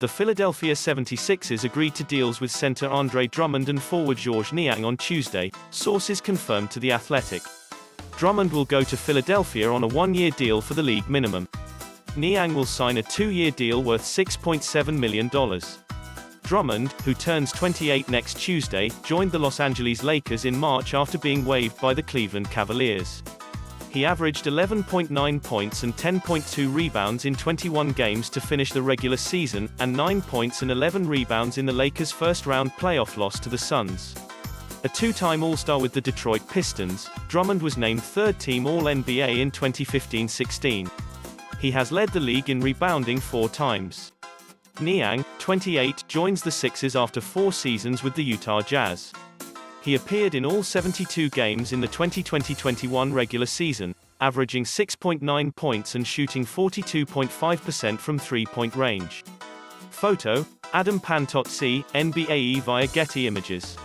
The Philadelphia 76ers agreed to deals with center Andre Drummond and forward Georges Niang on Tuesday, sources confirmed to The Athletic. Drummond will go to Philadelphia on a one-year deal for the league minimum. Niang will sign a two-year deal worth $6.7 million. Drummond, who turns 28 next Tuesday, joined the Los Angeles Lakers in March after being waived by the Cleveland Cavaliers. He averaged 11.9 points and 10.2 rebounds in 21 games to finish the regular season, and 9 points and 11 rebounds in the Lakers' first-round playoff loss to the Suns. A two-time All-Star with the Detroit Pistons, Drummond was named third-team All-NBA in 2015-16. He has led the league in rebounding 4 times. Niang, 28, joins the Sixers after 4 seasons with the Utah Jazz. He appeared in all 72 games in the 2020-21 regular season, averaging 6.9 points and shooting 42.5% from three-point range. Photo: Adam Pantozzi, NBAE via Getty Images.